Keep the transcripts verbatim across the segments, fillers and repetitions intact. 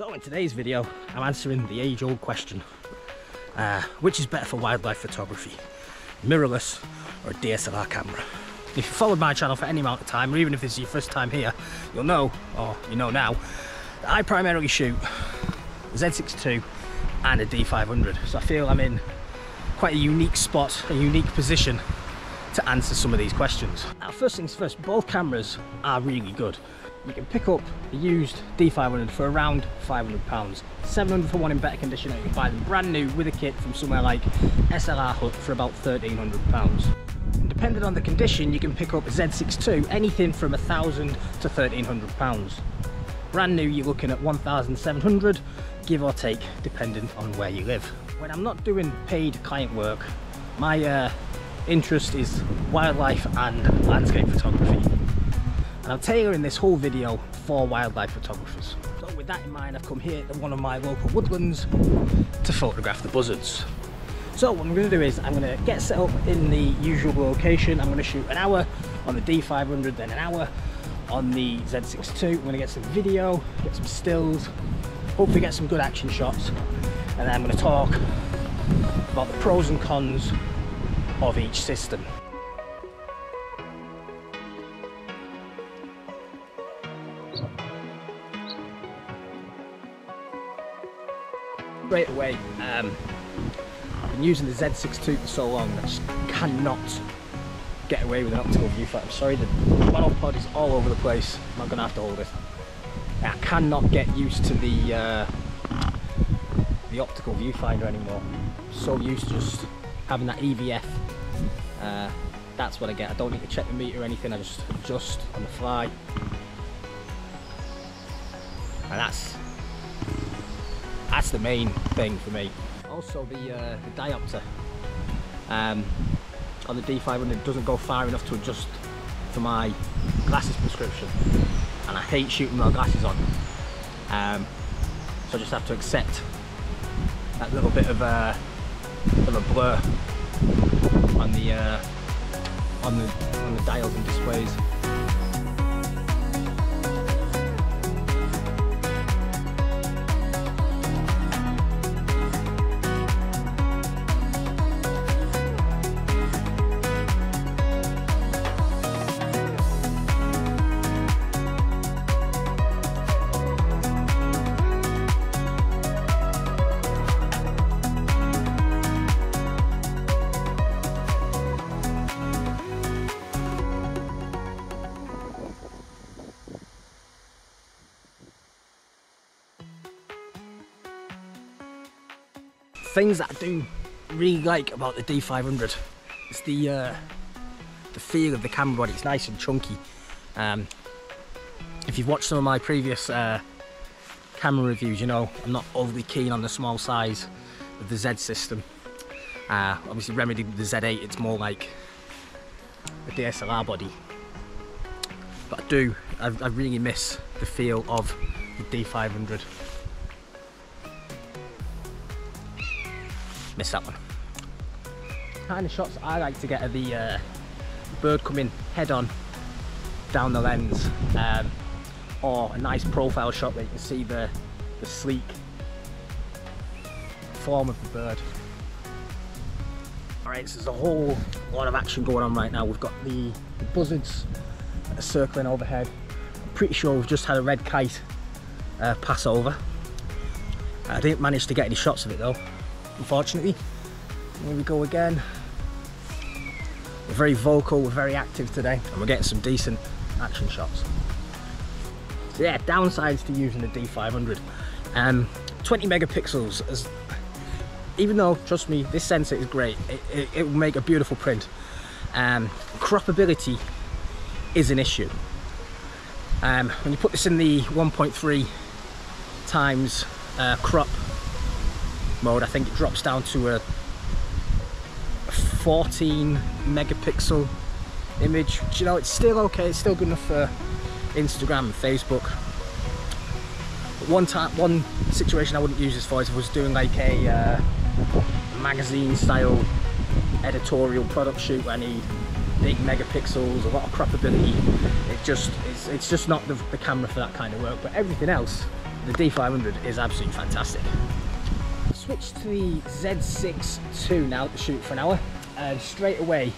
So in today's video, I'm answering the age-old question, uh, which is better for wildlife photography, mirrorless or a D S L R camera? If you've followed my channel for any amount of time, or even if this is your first time here, you'll know, or you know now, that I primarily shoot a Z six two and a D five hundred. So I feel I'm in quite a unique spot, a unique position to answer some of these questions. Now, first things first, both cameras are really good. You can pick up a used D five hundred for around five hundred pounds, seven hundred for one in better condition, and you can buy them brand new with a kit from somewhere like S L R Hut for about thirteen hundred pounds. Depending on the condition, you can pick up a Z six two, anything from one thousand to thirteen hundred pounds. Brand new, you're looking at one thousand seven hundred, give or take, depending on where you live. When I'm not doing paid client work, my uh, interest is wildlife and landscape photography. And I'm tailoring this whole video for wildlife photographers. So with that in mind, I've come here to one of my local woodlands to photograph the buzzards. So what I'm going to do is I'm going to get set up in the usual location. I'm going to shoot an hour on the D five hundred, then an hour on the Z six two. I'm going to get some video, get some stills, hopefully get some good action shots, and then I'm going to talk about the pros and cons of each system. Straight away, um, I've been using the Z six two for so long that I just cannot get away with an optical viewfinder. I'm sorry, the monopod is all over the place. I'm not going to have to hold it. I cannot get used to the uh, the optical viewfinder anymore. I'm so used to just having that E V F. Uh, that's what I get. I don't need to check the meter or anything. I just adjust on the fly, and that's. That's the main thing for me. Also the, uh, the diopter um, on the D five hundred doesn't go far enough to adjust for my glasses prescription, and I hate shooting my glasses on, um, so I just have to accept that little bit of, uh, of a blur on the, uh, on the, on the dials and displays. Things that I do really like about the D five hundred is the uh, the feel of the camera body. It's nice and chunky. Um, if you've watched some of my previous uh, camera reviews, you know I'm not overly keen on the small size of the Z system. Uh, obviously remedied with the Z eight, it's more like a D S L R body. But I do, I, I really miss the feel of the D five hundred. Miss that one. The kind of shots I like to get are the uh, bird coming head on down the lens, um, or a nice profile shot where you can see the, the sleek form of the bird. Alright, so there's a whole lot of action going on right now. We've got the, the buzzards that are circling overhead. I'm pretty sure we've just had a red kite uh, pass over. I didn't manage to get any shots of it though, unfortunately. Here we go again. We're very vocal, we're very active today, and we're getting some decent action shots. So yeah, downsides to using the D five hundred. Um, twenty megapixels, as, even though, trust me, this sensor is great, it, it, it will make a beautiful print. Um, croppability is an issue. Um, when you put this in the one point three times uh, crop mode, I think it drops down to a fourteen megapixel image, which, you know, it's still okay, it's still good enough for Instagram and Facebook. But one time, one situation I wouldn't use this for is if I was doing like a uh, magazine style editorial product shoot where I need big megapixels, a lot of croppability. It just, it's, it's just not the, the camera for that kind of work. But everything else, The D five hundred is absolutely fantastic. I switched to the Z six two now to shoot for an hour, and straight away,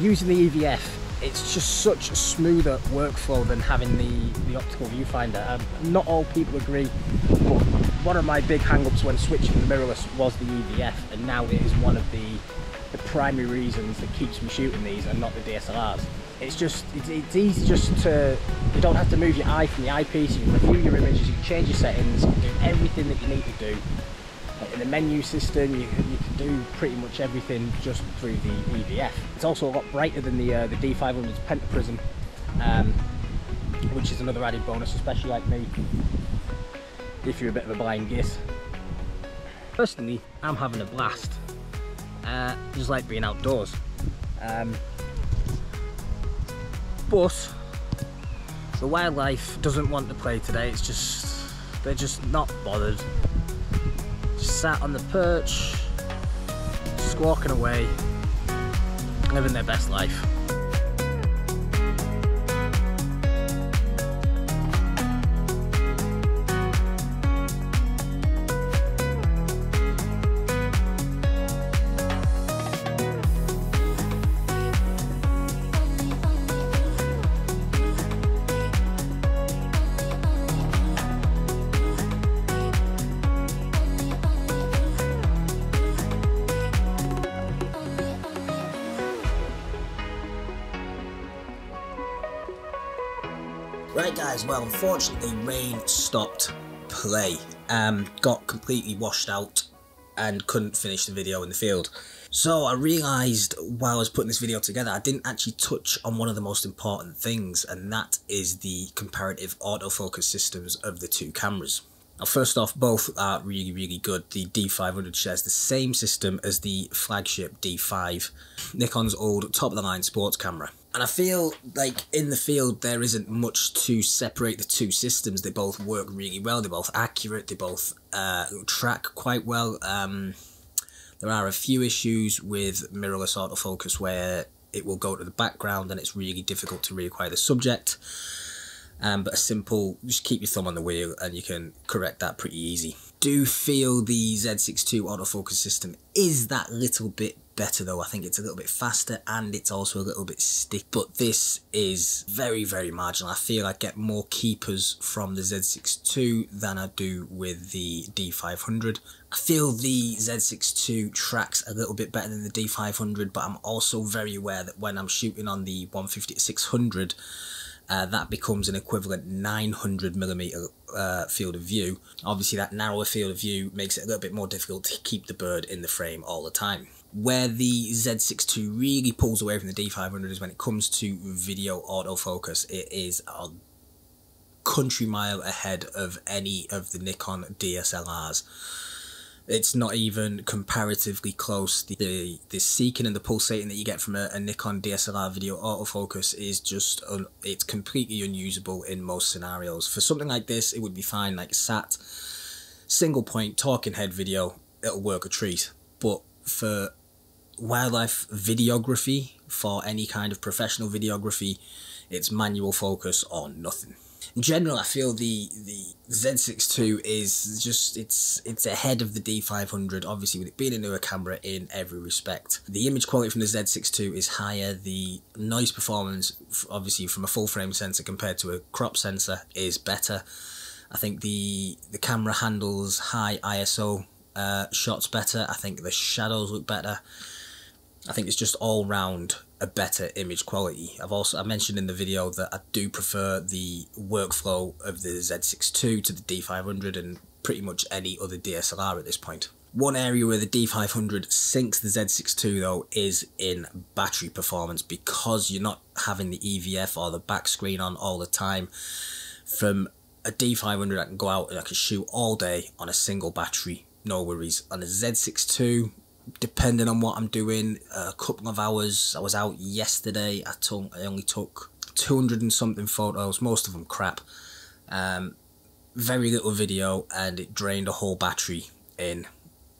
using the E V F, it's just such a smoother workflow than having the, the optical viewfinder. Um, not all people agree, but one of my big hang-ups when switching to mirrorless was the E V F, and now it is one of the, the primary reasons that keeps me shooting these and not the D S L Rs. It's just, it's, it's easy just to, you don't have to move your eye from the eyepiece, you can review your images, you can change your settings, you can do everything that you need to do. In the menu system, you, you can do pretty much everything just through the E V F. It's also a lot brighter than the, uh, the D five hundred's pentaprism, um, which is another added bonus, especially like me, if you're a bit of a blind git. Personally, I'm having a blast. Uh, just like being outdoors. Um, But the wildlife doesn't want to play today. It's just, they're just not bothered. Just sat on the perch, squawking away, living their best life. Right guys, well unfortunately rain stopped play, um, got completely washed out and couldn't finish the video in the field. So I realised while I was putting this video together I didn't actually touch on one of the most important things, and that is the comparative autofocus systems of the two cameras. Now first off, both are really really good. The D five hundred shares the same system as the flagship D five, Nikon's old top of the line sports camera. And I feel like in the field there isn't much to separate the two systems. They both work really well, they're both accurate, they both uh, track quite well. Um, there are a few issues with mirrorless autofocus where it will go to the background and it's really difficult to reacquire the subject. Um, but a simple, just keep your thumb on the wheel and you can correct that pretty easy. Do feel the Z six two autofocus system is that little bit better though. I think it's a little bit faster and it's also a little bit sticky. But this is very, very marginal. I feel I get more keepers from the Z six two than I do with the D five hundred. I feel the Z six two tracks a little bit better than the D five hundred, but I'm also very aware that when I'm shooting on the one fifty to six hundred, Uh, that becomes an equivalent nine hundred millimeter uh, field of view. Obviously that narrower field of view makes it a little bit more difficult to keep the bird in the frame all the time. Where the Z six two really pulls away from the D five hundred is when it comes to video autofocus. It is a country mile ahead of any of the Nikon D S L Rs. It's not even comparatively close. The, the, the seeking and the pulsating that you get from a, a Nikon D S L R video autofocus is just, un, it's completely unusable in most scenarios. For something like this, it would be fine, like sat, single point, talking head video, it'll work a treat. But for wildlife videography, for any kind of professional videography, it's manual focus or nothing. In general, I feel the the Z six two is just, it's it's ahead of the D five hundred, obviously with it being a newer camera in every respect. The image quality from the Z six two is higher, the noise performance obviously from a full frame sensor compared to a crop sensor is better. I think the, the camera handles high I S O uh, shots better, I think the shadows look better. I think it's just all round a better image quality. I've also I mentioned in the video that I do prefer the workflow of the Z six two to the D five hundred and pretty much any other D S L R at this point. One area where the D five hundred sinks the Z six two though is in battery performance, because you're not having the E V F or the back screen on all the time. From a D five hundred I can go out and I can shoot all day on a single battery, no worries. On a Z six two, depending on what I'm doing, a couple of hours. I was out yesterday, I, took, I only took two hundred and something photos, most of them crap. Um, very little video, and it drained a whole battery in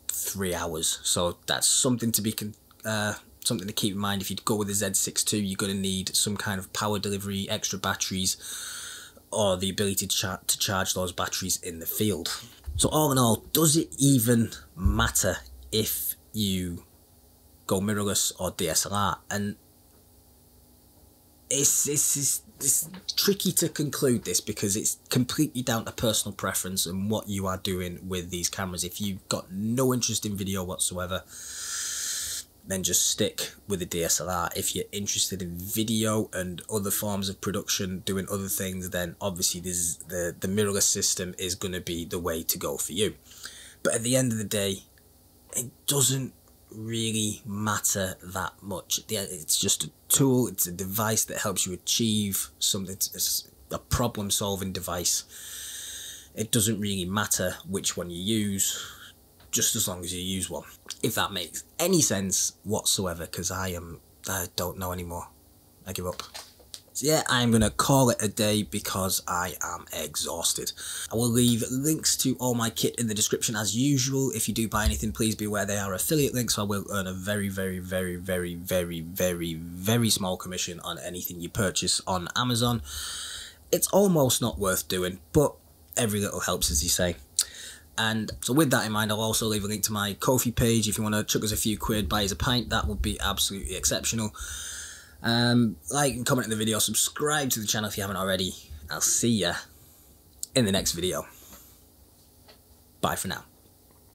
three hours. So that's something to be con uh, something to keep in mind. If you go with the Z six two, you're going to need some kind of power delivery, extra batteries, or the ability to, char to charge those batteries in the field. So all in all, does it even matter if you go mirrorless or D S L R? And it's, it's, it's, it's tricky to conclude this because it's completely down to personal preference and what you are doing with these cameras. If you've got no interest in video whatsoever, then just stick with the D S L R. If you're interested in video and other forms of production, doing other things, then obviously this is the, the mirrorless system is going to be the way to go for you. But at the end of the day, it doesn't really matter that much. It's just a tool, it's a device that helps you achieve something. It's a problem solving device. It doesn't really matter which one you use, just as long as you use one. If that makes any sense whatsoever, because I am, I don't know anymore. I give up. So yeah, I'm going to call it a day because I am exhausted. I will leave links to all my kit in the description as usual. If you do buy anything, please be aware they are affiliate links, so I will earn a very, very, very, very, very, very, very small commission on anything you purchase on Amazon. It's almost not worth doing, but every little helps, as you say. And so with that in mind, I'll also leave a link to my Ko-fi page. If you want to chuck us a few quid, buy us a pint, that would be absolutely exceptional. Um, like and comment in the video, subscribe to the channel if you haven't already. I'll see ya in the next video. Bye for now.